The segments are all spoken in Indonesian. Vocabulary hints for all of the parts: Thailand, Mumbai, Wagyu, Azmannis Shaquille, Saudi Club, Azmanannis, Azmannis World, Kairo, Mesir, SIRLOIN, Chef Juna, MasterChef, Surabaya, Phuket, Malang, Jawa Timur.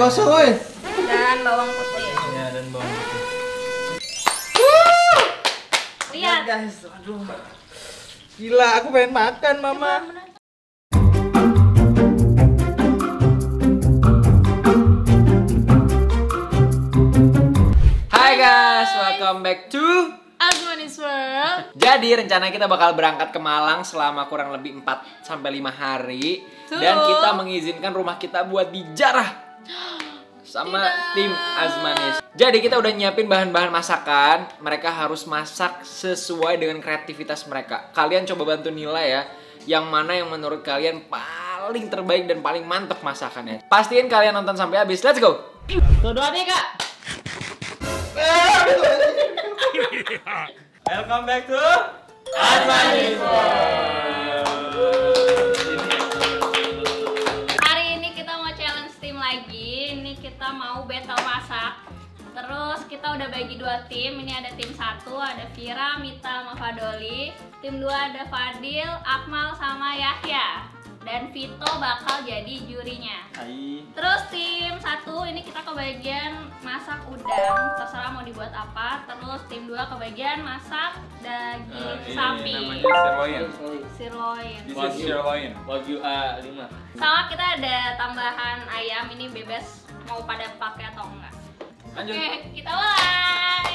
gosong woi. Dan bawang putih. Iya, dan bawang putih. Lihat guys, aduh. Gila, aku pengen makan, Mama. Hai guys, welcome back to Azmannis World. Jadi rencana kita bakal berangkat ke Malang selama kurang lebih 4-5 hari. Tuh. Dan kita mengizinkan rumah kita buat dijarah sama tim Azmannis. Jadi kita udah nyiapin bahan-bahan masakan. Mereka harus masak sesuai dengan kreativitas mereka. Kalian coba bantu nilai ya, yang mana yang menurut kalian paling terbaik dan paling mantep masakannya. Pastiin kalian nonton sampai habis. Let's go. Tuh doa nih kak. Welcome back to Azmannis World. Hari ini kita mau challenge tim lagi. Ini kita mau battle masak. Terus kita udah bagi dua tim. Ini ada tim 1 ada Vira, Mita, sama Fadoli. Tim 2 ada Fadil, Akmal, sama Yahya. Dan Vito bakal jadi jurinya. Hai. Terus tim 1 ini kita kebagian masak udang, terserah mau dibuat apa. Terus tim 2 kebagian masak daging sapi. Sirloin. Sirloin. Sirloin. Wagyu A5. Sama kita ada tambahan ayam, ini bebas mau pada pakai atau enggak. Lanjut. Oke, kita mulai.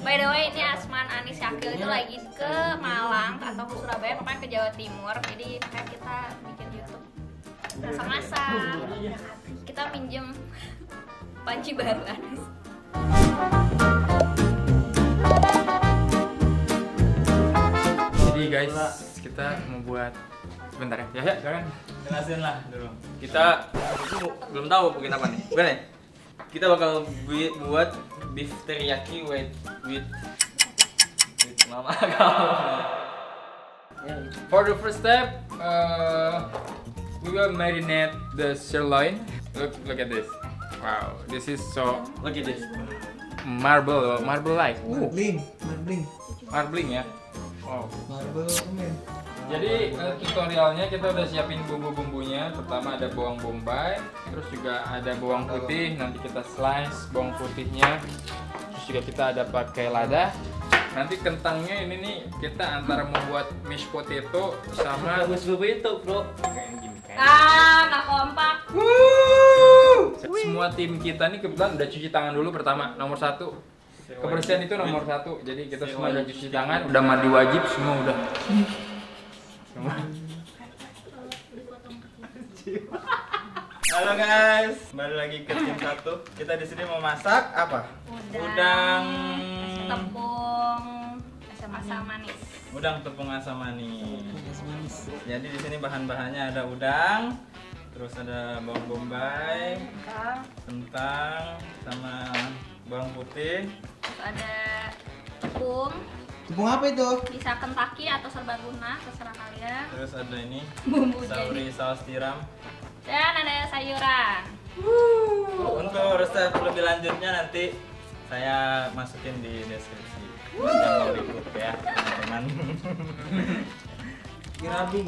By the way, ini Azmannis Shaquille itu lagi ke Malang atau ke Surabaya, pokoknya ke Jawa Timur. Jadi makanya kita bikin YouTube masak-masak. Kita pinjem panci baru Anis. Jadi guys, kita membuat sebentar ya. Ya, jangan. Jelasin lah dulu. Kita belum tahu bikin apa nih. Gimana ya? Kita bakal buat beef teriyaki with mama kamu. For the first step, we will marinate the sirloin. Look at this. Wow, this is so. Look at this. Marble like. Marbling ya. Wow. Marble. Jadi tutorialnya kita udah siapin bumbu-bumbunya. Pertama ada bawang bombay, terus juga ada bawang putih. Nanti kita slice bawang putihnya. Terus juga kita ada pakai lada. Nanti kentangnya ini nih kita antara membuat mashed potato sama mashed potato, bro. Nggak kompak. Semua tim kita nih kebetulan udah cuci tangan dulu pertama, nomor 1. Kebersihan itu nomor 1. Jadi kita semua udah cuci tangan, udah mandi wajib, semua udah. Halo guys, kembali lagi ke tim 1. Kita di sini mau masak apa? Udang tepung asam manis. Udang tepung asam manis. Jadi di sini bahan-bahannya ada udang, terus ada bawang bombay, kentang, sama bawang putih. Terus ada tepung. Tepung apa itu? Bisa Kentucky atau serbaguna, terserah kalian. Terus ada ini bumbu sauri, saus tiram. Dan ada sayuran. Untuk resep lebih lanjutnya nanti saya masukin di deskripsi. Jangan lupa ya teman-teman. Kirabing.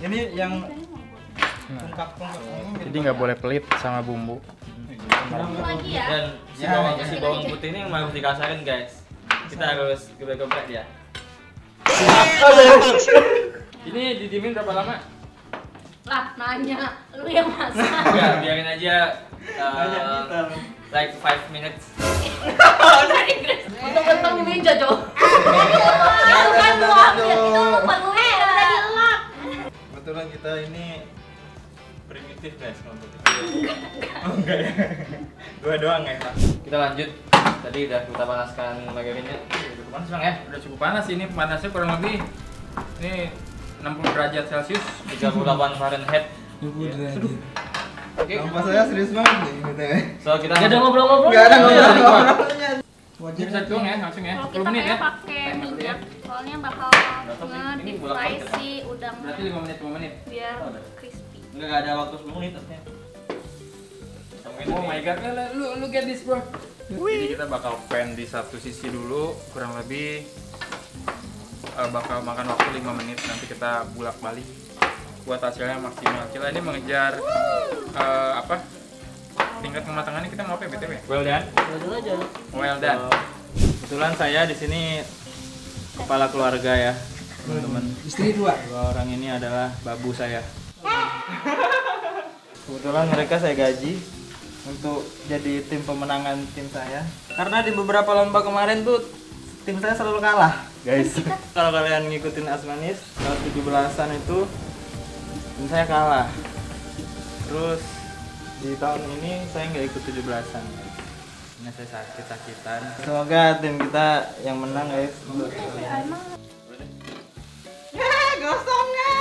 Ini yang tungkap. Jadi nggak boleh pelit sama bumbu. Lagi ya. Dan si bawang putih ini yang mau dikasarin guys. Kita harus geprek-geprek dia. Ini didiemin berapa lama? Lah, nanya lu yang masak. Enggak, biarin aja like 5 minutes. Untuk kentang di meja, Jo. Bukan buang, itu perlu udah dilap. Kebetulan kita ini primitif, guys, kalau enggak ya. Dua doang ya, Pak. Kita lanjut. Tadi udah kita panaskan margarinnya. Udah panas bang ya? Udah cukup panas ini, panasnya kurang lebih ini 60 derajat Celcius, 38 Fahrenheit. Oke. Apa saya serius banget nih gitu ya. Soal kita enggak ada ngobrol-ngobrol. Enggak ada ngobrol-ngobrolnya. Wajib setting ya, langsung ya. 10 menit ya. Pakai minyak. Soalnya bakal nge-fry si udang. Berarti 5 menit. Biar crispy. Enggak ada waktu 10 menit aslinya. Oh my god, lu get this bro. Jadi kita bakal pan di satu sisi dulu, kurang lebih bakal makan waktu 5 menit. Nanti kita bolak-balik buat hasilnya maksimal. Kita ini mengejar tingkat kematangannya kita mau apa ya, BTW? Well done. Well done. Kebetulan saya di sini kepala keluarga ya, teman-teman. Istri dua orang ini adalah babu saya. Kebetulan mereka saya gaji untuk jadi tim pemenangan tim saya. Karena di beberapa lomba kemarin tuh tim saya selalu kalah, guys. Kalau kalian ngikutin Azmannis tahun 17-an itu tim saya kalah. Terus di tahun ini saya nggak ikut 17-an. Ini saya sakit-sakitan. Semoga tim kita yang menang, guys. Gosongnya.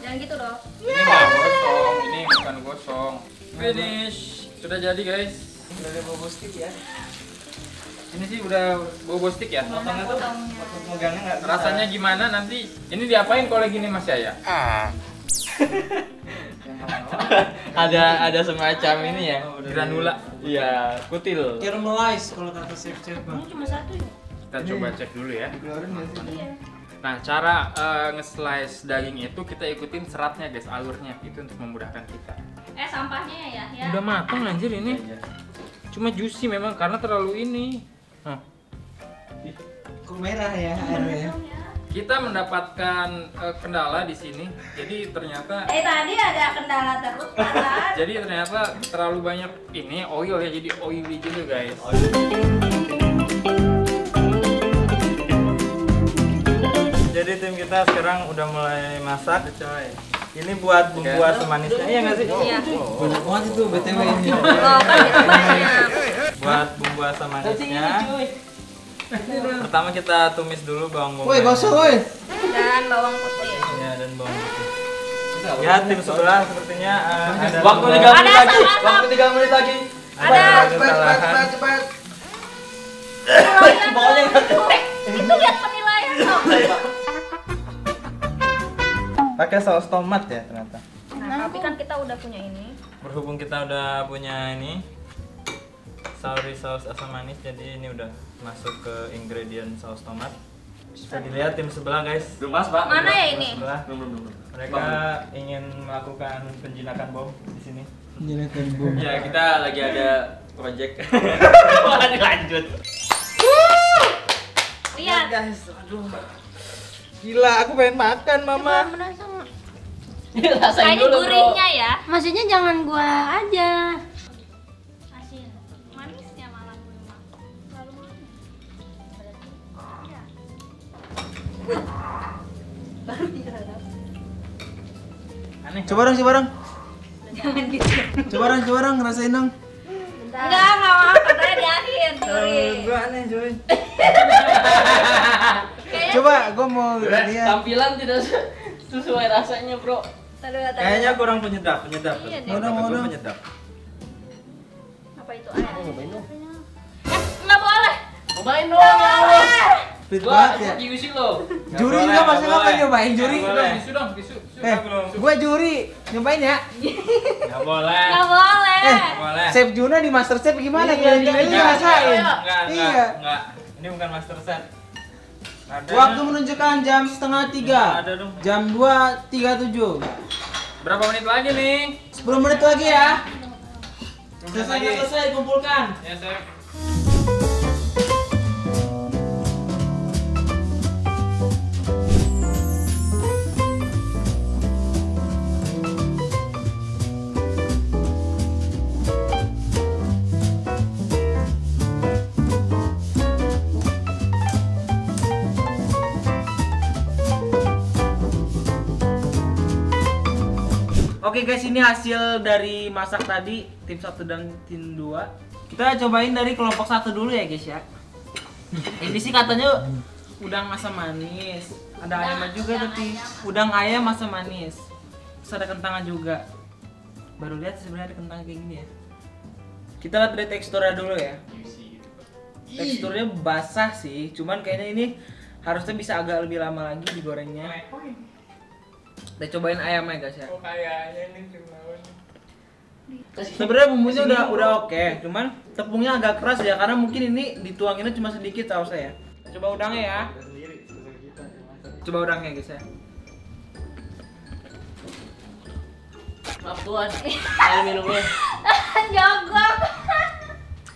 Jangan gitu dong. Ini bukan gosong, ini bukan gosong. Finish. Sudah jadi, guys. Udah ada bobo stick ya. Ini sih udah bobo stick ya. Potongnya tuh megangnya nggak. Rasanya gimana nanti? Ini diapain kalau gini Mas Yaya? ada semacam ini ya, granula. Iya, kutil. Caramelize kalau kata chef. Ini cuma satu ya. Kita coba cek dulu ya. Nah, cara nge-slice daging itu kita ikutin seratnya, guys, alurnya. Itu untuk memudahkan kita. Sampahnya ya, ya. Udah matang anjir ini. Cuma juicy memang karena terlalu ini. Nah. Kok merah ya airnya. Kita mendapatkan kendala di sini, jadi ternyata tadi ada kendala terus kan? Jadi ternyata terlalu banyak ini oil ya, jadi oily gitu guys. Jadi tim kita sekarang udah mulai masak, coy. Ini buat bumbu asam manisnya, iya nggak sih? Iya. Banyak banget itu BTW ini. Buat bumbu asam manisnya. Pertama kita tumis dulu bawang bombay. Woi, basah woi. Dan bawang putih. Ya, dan bawang putih. Ya, tim sebelah sepertinya ada waktu 3 menit lagi. Waktu 3 menit lagi. Ada cepat. Bawangnya enggak ketek. Itu lihat penilaian dong. Pakai saus tomat ya ternyata. Nah, tapi kan kita udah punya ini. Berhubung kita udah punya ini, saus asam manis, jadi ini udah masuk ke ingredient saus tomat. Bisa dilihat tim sebelah, guys. Belum mas, Pak. Mana ya ini? Belum. Mereka ingin melakukan penjinakan bom di sini. Penjinakan bom. Ya, kita lagi ada project. Wah, dilanjut. Lihat, guys. Aduh. Gila, aku pengen makan, Mama. Rasain dulu, gurihnya ya. Maksudnya jangan gua aja. Aneh. Coba dong. Jangan gitu. Coba dong, rasain dong. Enggak mau, katanya di akhir, cuy. Gua aneh, cuy. Coba, gua mau lihat. Tampilan tidak sesuai rasanya, bro. Kayaknya kurang penyedap. Mau dong. Penyedap. Apa itu air? Cobain dong. Enggak boleh. Cobain dong. Gua ya. Diusik lo. Juri juga masih ngapain nyobain juri? Gue juri, nyobain ya. Enggak boleh. Chef Juna di MasterChef gimana kira-kira ngerasain? Enggak. Ini bukan MasterChef. Waktu menunjukkan jam 2:30. Jam 2:37. Berapa menit lagi nih? 10 menit lagi ya. Selesai kumpulkan. Ya, Chef. Oke guys, ini hasil dari masak tadi, tim 1 dan tim 2. Kita cobain dari kelompok 1 dulu ya guys ya. Ini sih katanya udang asam manis. Ada ayam juga tadi. Udang ayam asam manis. Terus ada kentangan juga. Baru lihat sebenarnya ada kentang kayak gini ya. Kita lihat dari teksturnya dulu ya. Teksturnya basah sih, cuman kayaknya ini harusnya bisa agak lebih lama lagi digorengnya. Kita cobain ayamnya guys ya. Sebenarnya bumbunya udah oke, cuman tepungnya agak keras ya karena mungkin ini dituanginnya cuma sedikit sausnya ya. Coba udangnya ya. Coba udangnya guys ya. Maaf tuan, air minumnya. Jogok.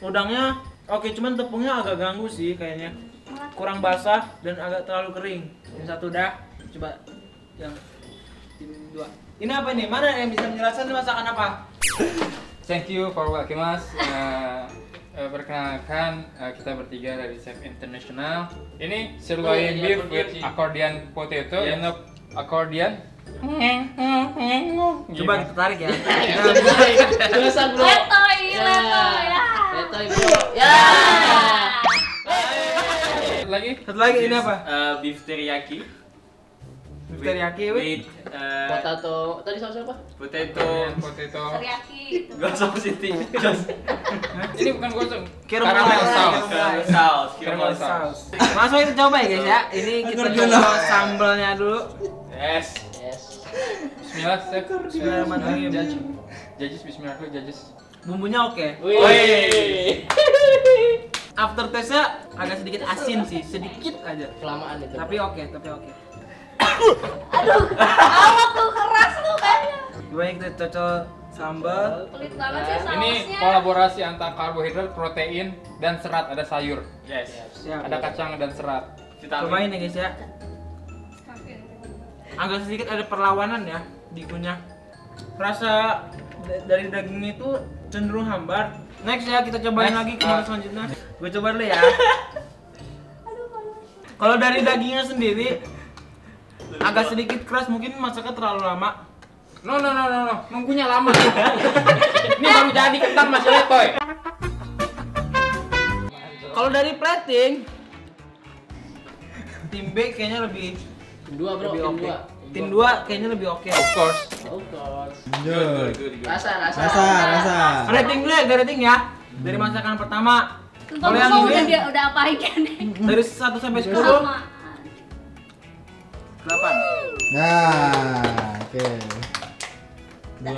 Udangnya oke, cuman tepungnya agak ganggu sih kayaknya. Kurang basah dan agak terlalu kering. Yang satu dah, coba yang dua. Ini apa nih? Mana yang bisa menjelaskan masakan apa? Thank you for welcome us. Perkenalkan, kita bertiga dari Chef International. Ini Surabaya beef with accordion potato. Yes. You know accordion? Coba kita tarik ya. Terus bro. Letoy, letoy ya. Letoy bro. Ya. Lagi? Satu lagi ini apa? Beef teriyaki. Beef teriyaki with potato. Tadi saus apa? Potato, potato. Teriyaki. Gosong city. Ini bukan gosong. Caramel sauce. Caramel sauce. Caramel sauce. Langsung kita coba ya guys ya. Ini kita coba sambalnya dulu. Yes. Yes. Bismillah, saya bismillahirrahmanirrahim. Judges, bismillahirrahmanirrahim, judges. Bumbunya oke. Wih. After taste-nya agak sedikit asin sih, sedikit aja. Kelamaan itu. Tapi oke, tapi oke. Aduh, awak tuh keras tuh kayaknya. Dua yang kita cocok sambal. Pelit banget sih sausnya. Ini kolaborasi antara karbohidrat, protein, dan serat. Ada sayur. Yes. Siap, ada kacang dan serat. Cobain ya guys ya. Agak sedikit ada perlawanan ya dikunyah. Rasa dari dagingnya itu cenderung hambar. Next ya, kita cobain next, lagi kemarin selanjutnya. Gue coba dulu ya. Kalau dari dagingnya sendiri agak sedikit keras, mungkin masaknya terlalu lama. No. Nunggunya lama. Ini baru jadi ketan masih letoy. Kalau dari plating tim B kayaknya lebih dua bro, lebih oke. Tim 2 kayaknya lebih oke. Of course. Of course. Good. Rasa. Rating dulu ya, rating ya. Dari masakan pertama. Kalau yang ini udah apain kan? Dari 1 sampai 10. 8. Nah, oke. 2.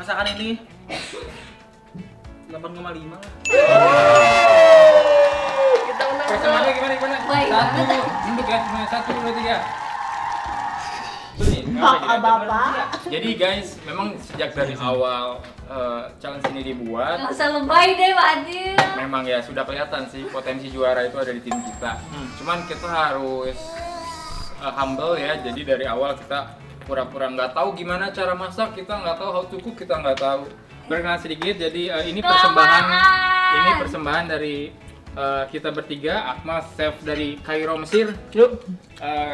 Masakan ini 8,5. Kita menang. Persamaan gimana? 1 untuk guys, 1, 2, 3. Bapak. Jadi guys, memang sejak dari awal challenge ini dibuat. Masa lebay deh, Pak Adil. Memang ya sudah kelihatan sih potensi juara itu ada di tim kita. Cuman kita harus humble ya. Jadi dari awal kita pura-pura nggak tahu gimana cara masak, kita nggak tahu how to cook, kita nggak tahu. Berkenalan sedikit. Jadi ini persembahan dari kita bertiga, Akmal chef dari Kairo Mesir,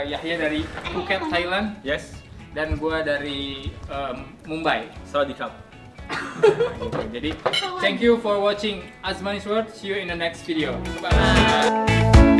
Yahya dari Phuket Thailand, yes, dan gua dari Mumbai, Saudi Club. Jadi, thank you for watching Azmannis World. See you in the next video. Bye.